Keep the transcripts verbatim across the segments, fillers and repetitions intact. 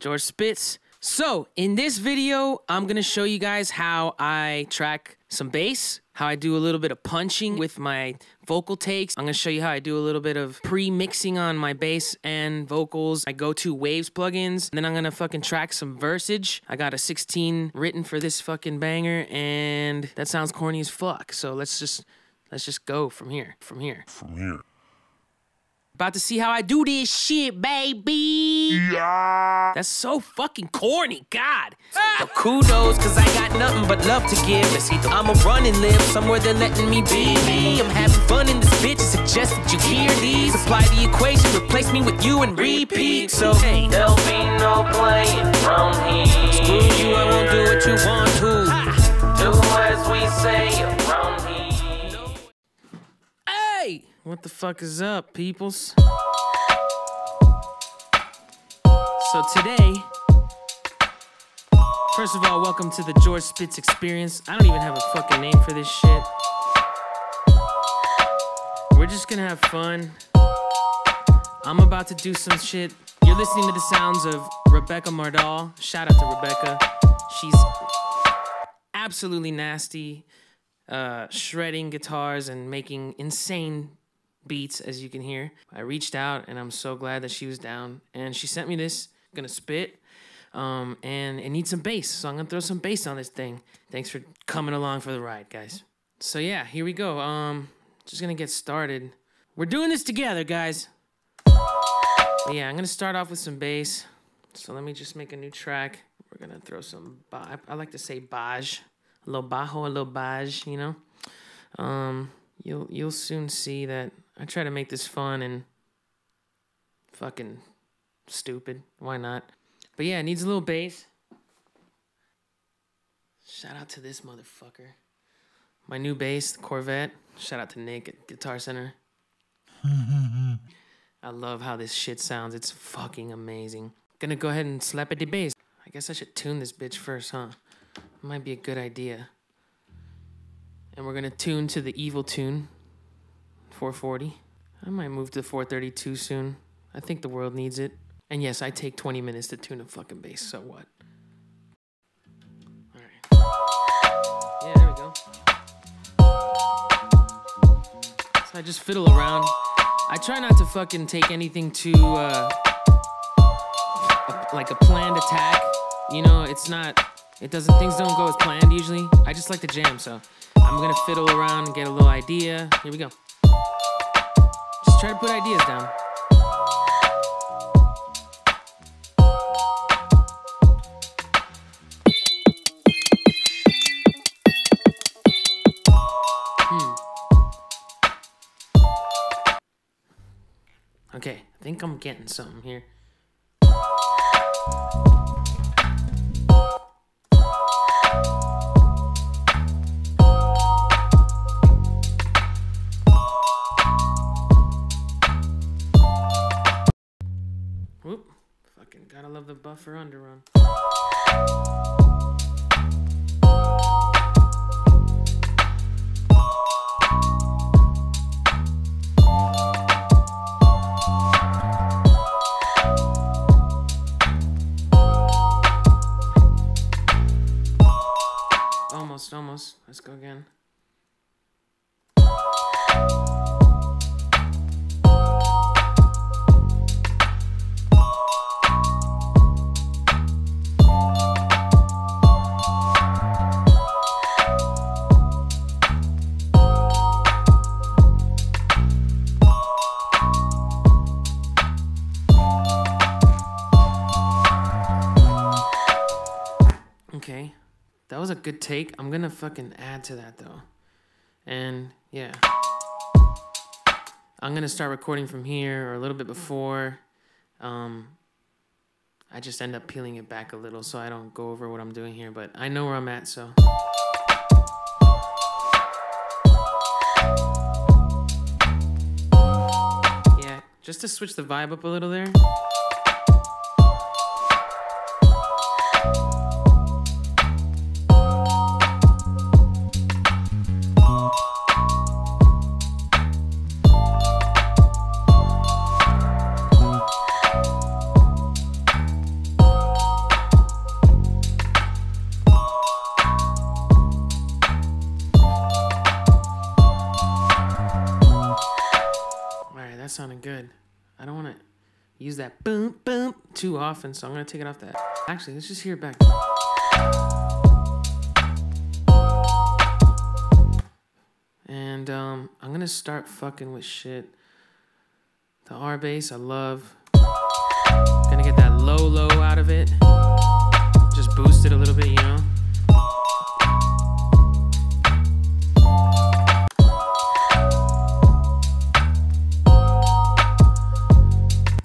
George Spitz. So in this video, I'm gonna show you guys how I track some bass, how I do a little bit of punching with my vocal takes. I'm gonna show you how I do a little bit of pre-mixing on my bass and vocals. I go to Waves plugins, and then I'm gonna fucking track some versage. I got a sixteen written for this fucking banger, and that sounds corny as fuck. So let's just, let's just go from here, from here. From here. About to see how I do this shit, baby. Yeah. That's so fucking corny, God. Ah. Well, kudos, cause I got nothing but love to give. I'ma run and live somewhere they're letting me be. I'm having fun in this bitch, I suggest that you hear these. Supply the equation, replace me with you and repeat. So, hey, there'll be no playing from here. Screw you, I won't do what you want to. Ha. Do as we say from here. No. Hey! What the fuck is up, peoples? So today, first of all, welcome to the George Spitz Experience. I don't even have a fucking name for this shit. We're just gonna have fun. I'm about to do some shit. You're listening to the sounds of Rebecca Mardal. Shout out to Rebecca. She's absolutely nasty, uh, shredding guitars and making insane beats, as you can hear. I reached out and I'm so glad that she was down, and she sent me this. I'm gonna spit, um, and it needs some bass, so I'm gonna throw some bass on this thing. Thanks for coming along for the ride, guys. So yeah, here we go. Um, just gonna get started. We're doing this together, guys. But yeah, I'm gonna start off with some bass. So let me just make a new track. We're gonna throw some. I, I like to say baj, a little bajo, a little baj, you know. Um, you'll you'll soon see that. I try to make this fun and fucking stupid. Why not? But yeah, it needs a little bass. Shout out to this motherfucker. My new bass, the Corvette. Shout out to Nick at Guitar Center. I love how this shit sounds. It's fucking amazing. Gonna go ahead and slap at the bass. I guess I should tune this bitch first, huh? Might be a good idea. And we're gonna tune to the evil tune. four forty. I might move to four thirty-two soon. I think the world needs it. And yes, I take twenty minutes to tune a fucking bass, so what? Alright. Yeah, there we go. So I just fiddle around. I try not to fucking take anything too, uh, like a planned attack. You know, it's not, it doesn't, things don't go as planned usually. I just like to jam, so I'm gonna fiddle around and get a little idea. Here we go. Try to put ideas down. Hmm. Okay, I think I'm getting something here. Gotta love the buffer underrun. Almost, almost. Let's go again. That was a good take. I'm gonna fucking add to that though. And yeah. I'm gonna start recording from here or a little bit before. Um, I just end up peeling it back a little so I don't go over what I'm doing here, but I know where I'm at, so. Yeah, just to switch the vibe up a little there. good. I don't want to use that boom boom too often, so I'm going to take it off that. Actually, let's just hear it back. And um, I'm going to start fucking with shit. The R bass I love. Gonna get that low low out of it. Just boost it a little bit, you know?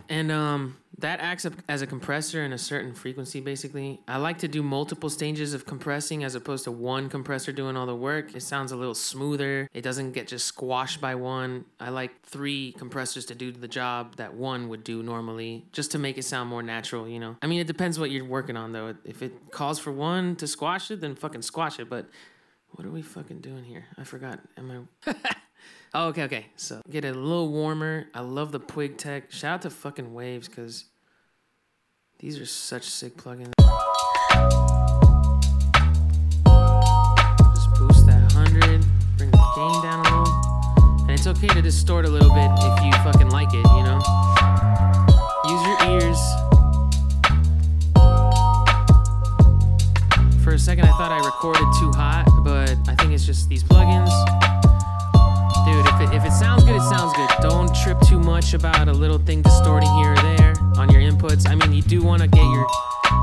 And um, that acts up as a compressor in a certain frequency, basically. I like to do multiple stages of compressing as opposed to one compressor doing all the work. It sounds a little smoother. It doesn't get just squashed by one. I like three compressors to do the job that one would do normally, just to make it sound more natural, you know? I mean, it depends what you're working on, though. If it calls for one to squash it, then fucking squash it. But what are we fucking doing here? I forgot. Am I... Oh, okay, okay. So get it a little warmer. I love the Puigtec. Shout out to fucking Waves, because these are such sick plugins. Just boost that one hundred. Bring the gain down a little. And it's okay to distort a little bit if you fucking like it, you know? Use your ears. For a second, I thought I recorded too hot, but I think it's just these plugins. Dude, if it, if it sounds good, it sounds good. Don't trip too much about a little thing distorting here or there on your inputs. I mean, you do want to get your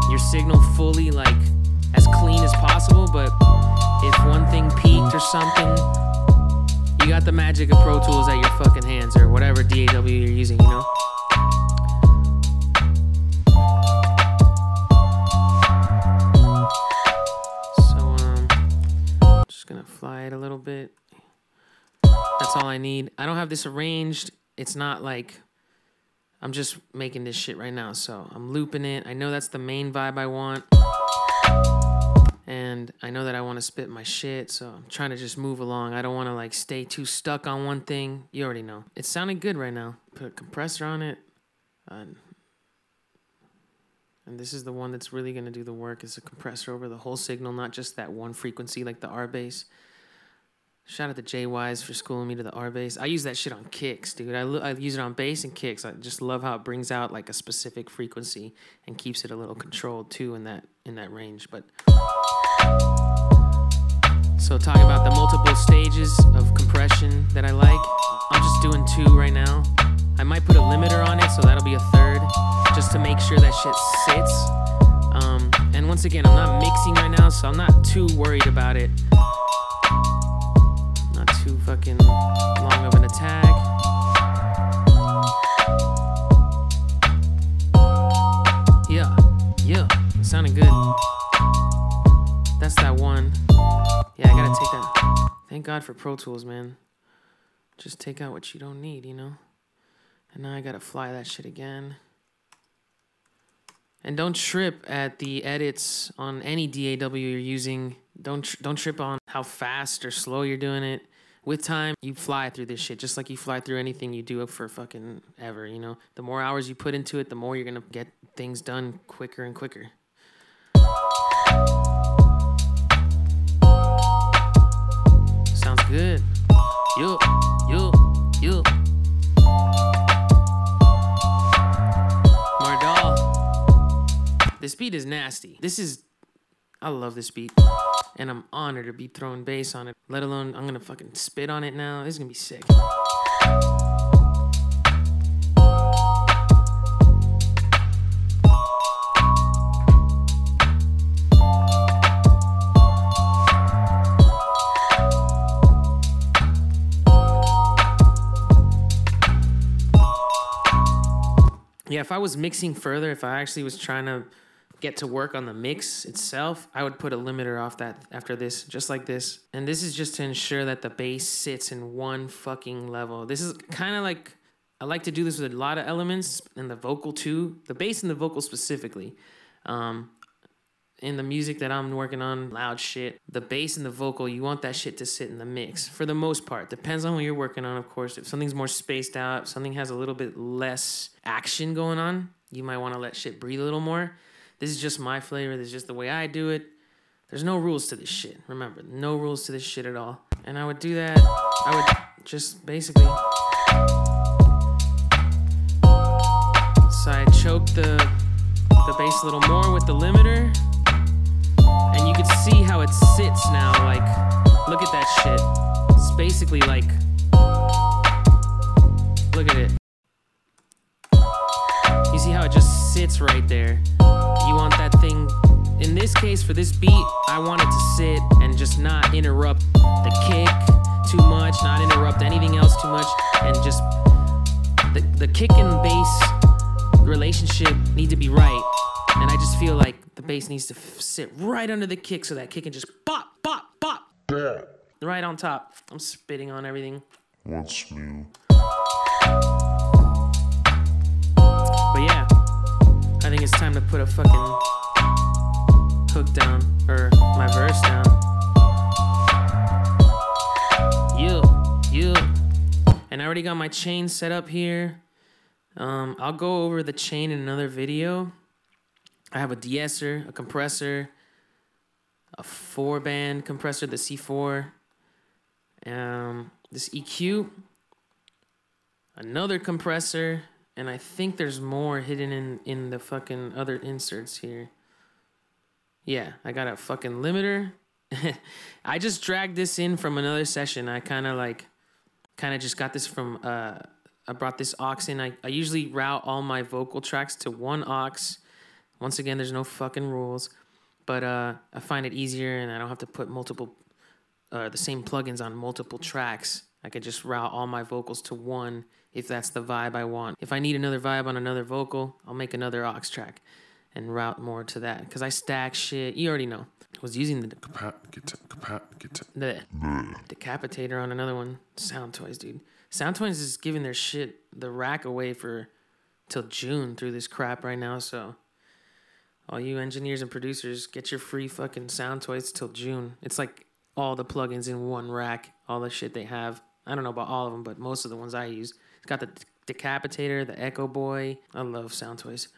your signal fully, like, as clean as possible, but if one thing peaked or something, you got the magic of Pro Tools at your fucking hands, or whatever D A W you're using, you know? So, um, I'm just gonna fly it a little bit. That's all I need. I don't have this arranged. It's not like I'm just making this shit right now. So I'm looping it. I know that's the main vibe I want. And I know that I want to spit my shit. So I'm trying to just move along. I don't want to like stay too stuck on one thing. You already know. It's sounding good right now. Put a compressor on it. And this is the one that's really going to do the work. It's a compressor over the whole signal, not just that one frequency like the R bass. Shout out to J Wise for schooling me to the RBass. I use that shit on kicks, dude. I, I use it on bass and kicks. I just love how it brings out like a specific frequency and keeps it a little controlled too in that in that range. But so talking about the multiple stages of compression that I like, I'm just doing two right now. I might put a limiter on it, so that'll be a third, just to make sure that shit sits. Um, and once again, I'm not mixing right now, so I'm not too worried about it. Not too fucking long of an attack. Yeah, yeah, it's sounding good. That's that one. Yeah, I gotta take that. Thank God for Pro Tools, man. Just take out what you don't need, you know? And now I gotta fly that shit again. And don't trip at the edits on any D A W you're using. Don't tr don't trip on how fast or slow you're doing it. With time, you fly through this shit, just like you fly through anything you do for fucking ever, you know? The more hours you put into it, the more you're gonna get things done quicker and quicker. Sounds good. Yo, yo, yo. Mardal. This beat is nasty. This is... I love this beat, and I'm honored to be throwing bass on it, let alone I'm gonna fucking spit on it now. This is gonna be sick. Yeah, if I was mixing further, if I actually was trying to get to work on the mix itself, I would put a limiter off that after this, just like this. And this is just to ensure that the bass sits in one fucking level. This is kind of like, I like to do this with a lot of elements, and the vocal too, the bass and the vocal specifically. Um, in the music that I'm working on, loud shit, the bass and the vocal, you want that shit to sit in the mix for the most part. Depends on what you're working on, of course. If something's more spaced out, if something has a little bit less action going on, you might want to let shit breathe a little more. This is just my flavor. This is just the way I do it. There's no rules to this shit. Remember, no rules to this shit at all. And I would do that. I would just basically So I choke the, the bass a little more with the limiter. And you can see how it sits now, like, look at that shit. It's basically like, look at it. You see how it just sits right there. You want that thing, in this case, for this beat, I want it to sit and just not interrupt the kick too much, not interrupt anything else too much, and just, the, the kick and bass relationship need to be right. And I just feel like the bass needs to f sit right under the kick so that kick can just bop, bop, bop. Yeah. Right on top. I'm spitting on everything. What's new? But yeah, I think it's time to put a fucking hook down, or my verse down. You, you. And I already got my chain set up here. Um, I'll go over the chain in another video. I have a de-esser, a compressor, a four-band compressor, the C four, um, this E Q, another compressor, and I think there's more hidden in, in the fucking other inserts here. Yeah, I got a fucking limiter. I just dragged this in from another session. I kind of like, kind of just got this from, uh, I brought this aux in. I, I usually route all my vocal tracks to one aux. Once again, there's no fucking rules, but uh, I find it easier and I don't have to put multiple, uh, the same plugins on multiple tracks. I could just route all my vocals to one if that's the vibe I want. If I need another vibe on another vocal, I'll make another aux track and route more to that. Because I stack shit, you already know. I was using the, de the Decapitator on another one. Soundtoys, dude. Soundtoys is giving their shit the rack away for till June through this crap right now, so... All you engineers and producers, get your free fucking Soundtoys till June. It's like all the plugins in one rack, all the shit they have. I don't know about all of them, but most of the ones I use. It's got the Decapitator, the Echo Boy. I love Soundtoys.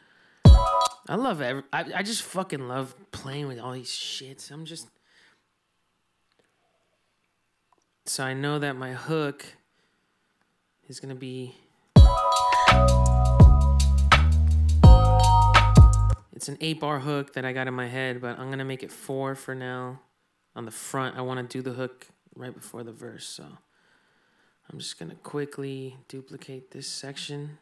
I love every... I, I just fucking love playing with all these shits. I'm just... So I know that my hook is gonna be... It's an eight bar hook that I got in my head, but I'm gonna make it four for now. On the front, I wanna do the hook right before the verse, so I'm just gonna quickly duplicate this section.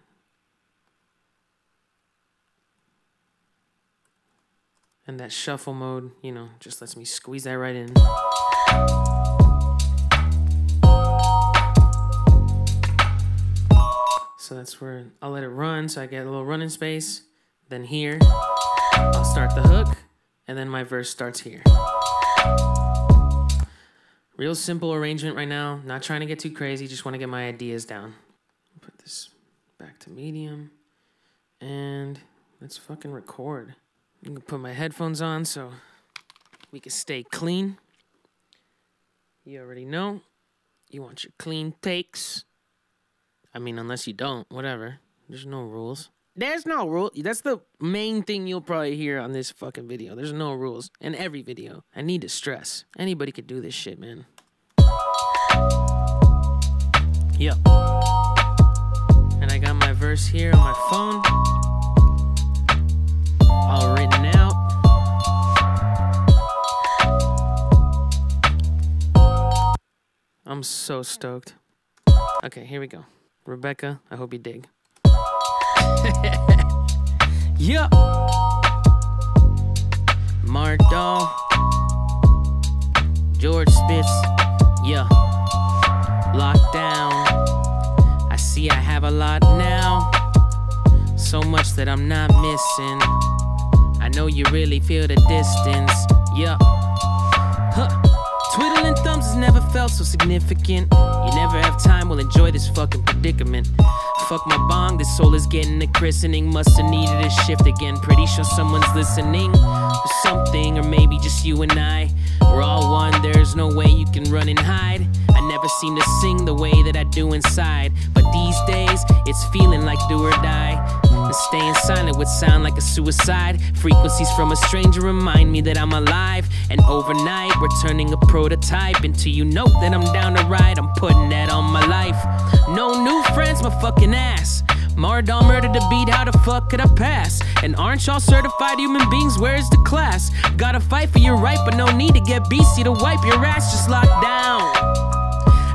And that shuffle mode, you know, just lets me squeeze that right in. So that's where I'll let it run, so I get a little running space. Then here, I'll start the hook, and then my verse starts here. Real simple arrangement right now. Not trying to get too crazy, just want to get my ideas down. Put this back to medium, and let's fucking record. I'm gonna put my headphones on so we can stay clean. You already know. You want your clean takes. I mean, unless you don't, whatever. There's no rules. There's no rule. That's the main thing you'll probably hear on this fucking video. There's no rules in every video. I need to stress. Anybody could do this shit, man. Yep. And I got my verse here on my phone. All written out. I'm so stoked. Okay, here we go. Rebecca, I hope you dig. Yeah. Mardal, George Spitz, yeah. Lockdown. I see I have a lot now. So much that I'm not missing. I know you really feel the distance, yeah. Huh. Twiddling thumbs has never felt so significant. You never have time, we'll enjoy this fucking predicament. Fuck my bong, this soul is getting a christening. Musta needed a shift again, pretty sure someone's listening. Or something, or maybe just you and I. We're all one, there's no way you can run and hide. I never seem to sing the way that I do inside. But these days, it's feeling like do or die. And staying silent would sound like a suicide. Frequencies from a stranger remind me that I'm alive. And overnight, we're turning a prototype into you know that I'm down to ride. I'm putting that on my life. No new friends, my fucking ass. Mardal murdered the beat, how the fuck could I pass? And aren't y'all certified human beings? Where's the class? Gotta fight for your right, but no need to get B C to wipe your ass, just lock down.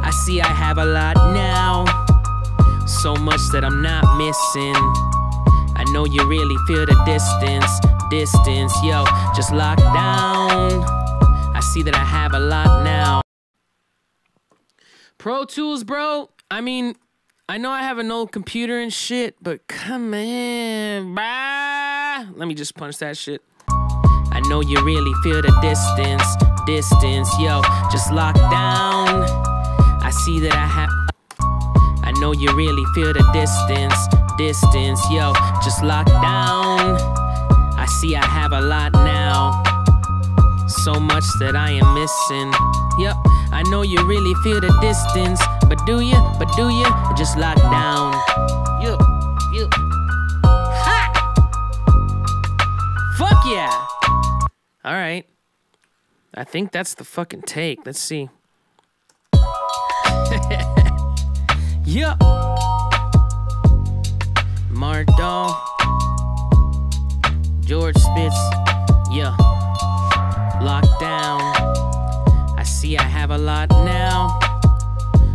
I see I have a lot now, so much that I'm not missing. I know you really feel the distance, distance, yo, just lock down. I see that I have a lot now. Pro Tools, bro, I mean, I know I have an old computer and shit, but come on, bruh. Let me just punch that shit. I know you really feel the distance, distance, yo, just lock down. I see that I have... I know you really feel the distance, distance, yo, just lock down. I see I have a lot now, so much that I am missing. Yep, I know you really feel the distance, but do you, but do you, just lock down. Yo, yo. Ha! Fuck yeah! Alright. I think that's the fucking take. Let's see. Yup. Mardal. George Spitz. Yeah. Lock down. I see I have a lot now,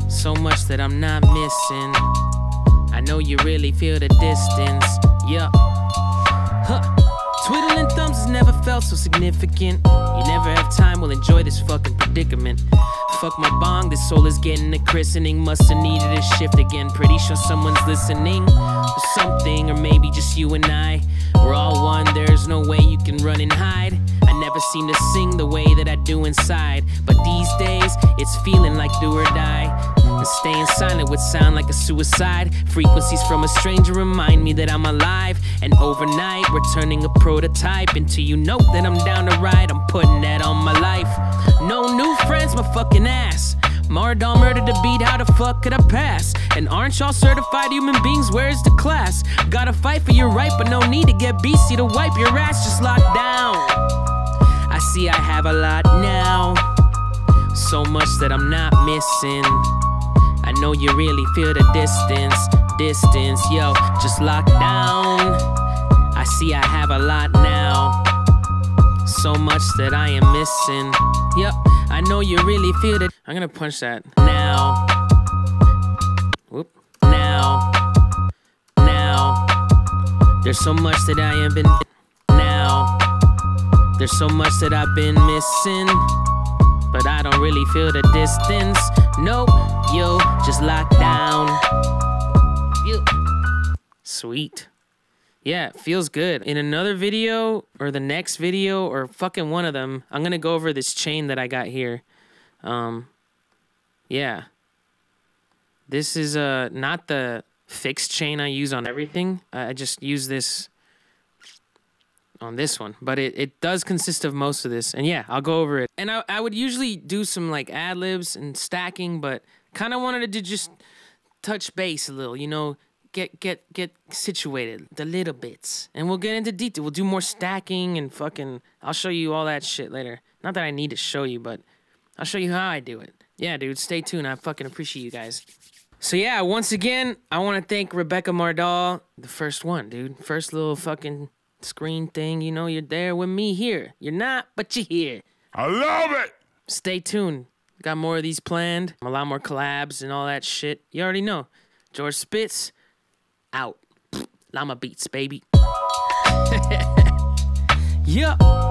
so much that I'm not missing. I know you really feel the distance. Yup. Huh. Twiddling thumbs has never felt so significant. You never have time, we'll enjoy this fucking predicament. Fuck my bong, this soul is getting a christening. Musta needed a shift again, pretty sure someone's listening. Or something, or maybe just you and I. We're all one, there's no way you can run and hide. I never seem to sing the way that I do inside, but these days, it's feeling like do or die. And staying silent would sound like a suicide. Frequencies from a stranger remind me that I'm alive. And overnight, we're turning a prototype into you know that I'm down to ride. I'm putting that on my life. No new friends, my fucking ass. Mardal murdered the beat, how the fuck could I pass? And aren't y'all certified human beings? Where's the class? Gotta fight for your right, but no need to get B C to wipe your ass, just lock down. I see I have a lot now, so much that I'm not missing. I know you really feel the distance, distance, yo, just lock down. I see I have a lot now, so much that I am missing. Yep, I know you really feel the... I'm gonna punch that. Now. Whoop. Now. Now. There's so much that I have been... Now. There's so much that I've been missing, but I don't really feel the distance. Nope, yo, just lock down. Yo. Sweet. Yeah, it feels good. In another video, or the next video, or fucking one of them, I'm gonna go over this chain that I got here. Um, yeah. This is uh, not the fixed chain I use on everything. I just use this on this one, but it, it does consist of most of this, and yeah, I'll go over it. And I, I would usually do some like ad-libs and stacking, but kind of wanted to just touch base a little, you know, get get get situated the little bits, and we'll get into detail. We'll do more stacking and fucking, I'll show you all that shit later. Not that I need to show you, but I'll show you how I do it. Yeah, dude, stay tuned. I fucking appreciate you guys. So yeah, once again, I want to thank Rebecca Mardal, the first one, dude. First little fucking screen thing, you know, you're there with me here. You're not, but you're here. I love it! Stay tuned. Got more of these planned. A lot more collabs and all that shit. You already know. George Spitz, out. Llama Beats, baby. Yup. Yeah.